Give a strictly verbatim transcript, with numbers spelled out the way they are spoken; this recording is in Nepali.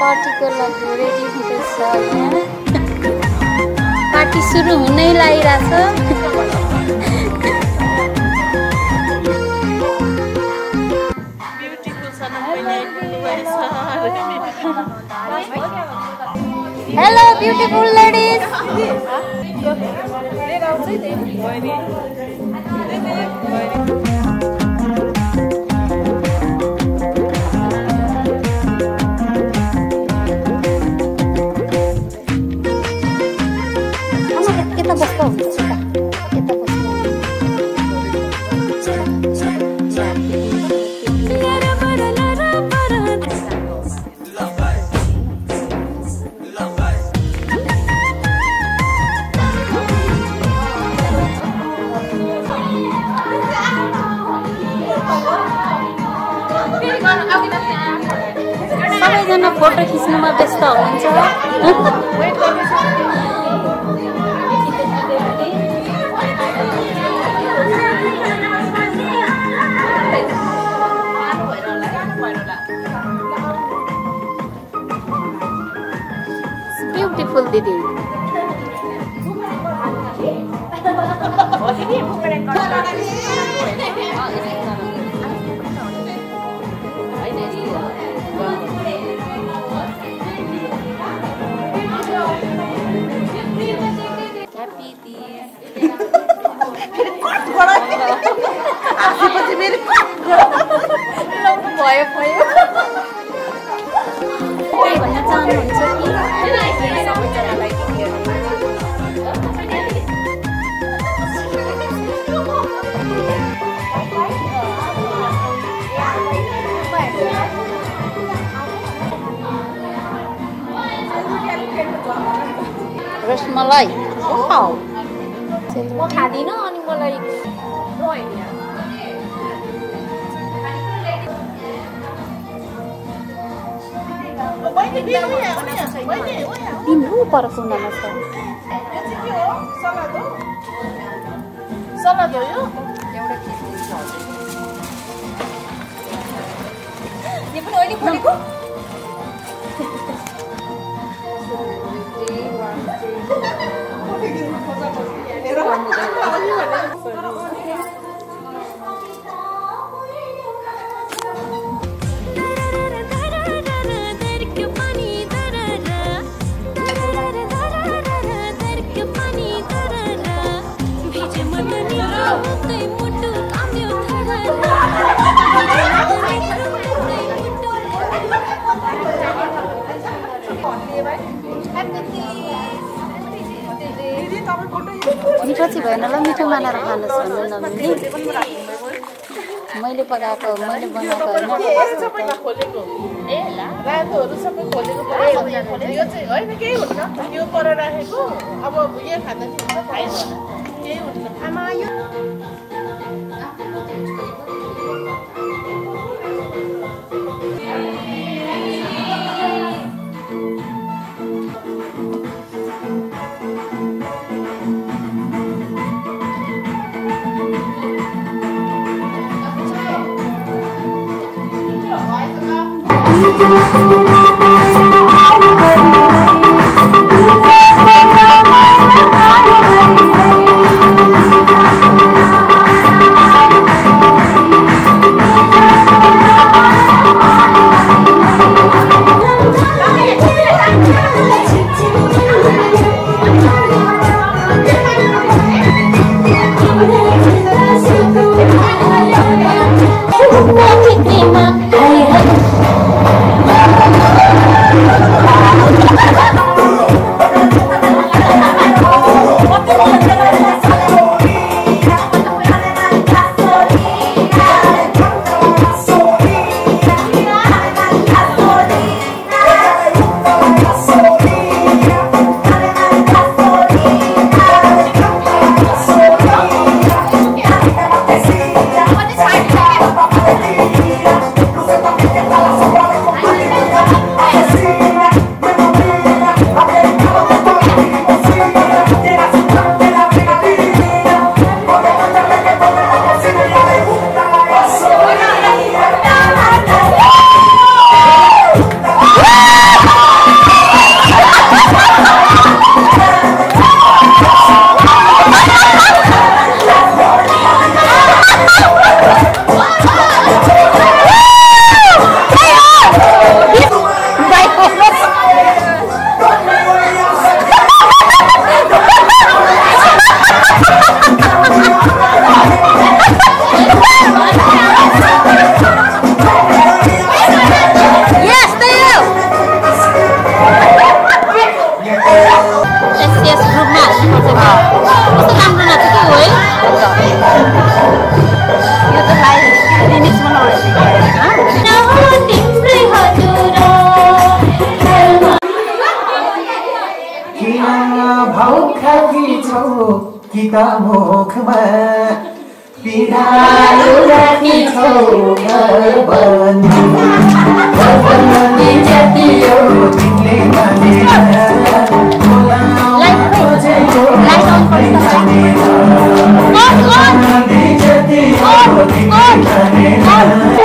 particle ready हुँदै छ यहाँ पार्टी सुरु हुनै लागिराछ। Hello beautiful ladies. Sabaiजना फोटो खिच्नुमा व्यस्त हुनुहुन्छ। Beautiful didi. Rasmalai. Wow. मिठो चाहिँ भएन ल, मिठो मानेर खानुहोस् भन्नु न मिन्दी। मैले पकाएको मैले बनाएको हैन, सबै खोलेको ए ला रातोहरु सबै खोलेको परे हुन्छ। यो चाहिँ हैन केही हुन्छ, यो पर राखेको अब यो खाँदा खाइन्छ केही हुन्छ। आमा यो Thank you. kita mau kemana? Bila udah itu berbanding, berbanding jadi orang tinggi mana? Pulau Jawa berbanding jadi orang tinggi mana?